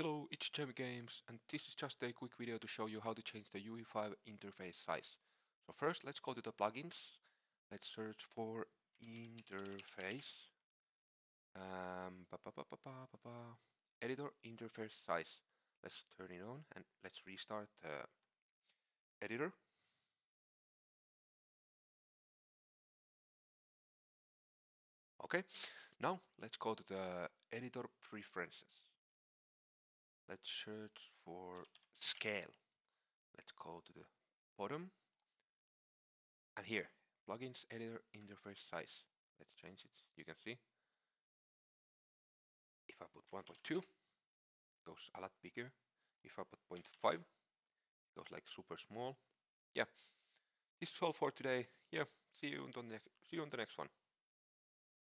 Hello, it's Jamie Games, and this is just a quick video to show you how to change the UE5 interface size. So first, let's go to the plugins. Let's search for interface. Editor interface size. Let's turn it on and let's restart the editor. Okay, now let's go to the editor preferences. Let's search for scale. Let's go to the bottom. And here, plugins, editor, interface size. Let's change it. You can see. If I put 1.2, it goes a lot bigger. If I put 0.5, it goes like super small. Yeah. This is all for today. Yeah. See you on the next one.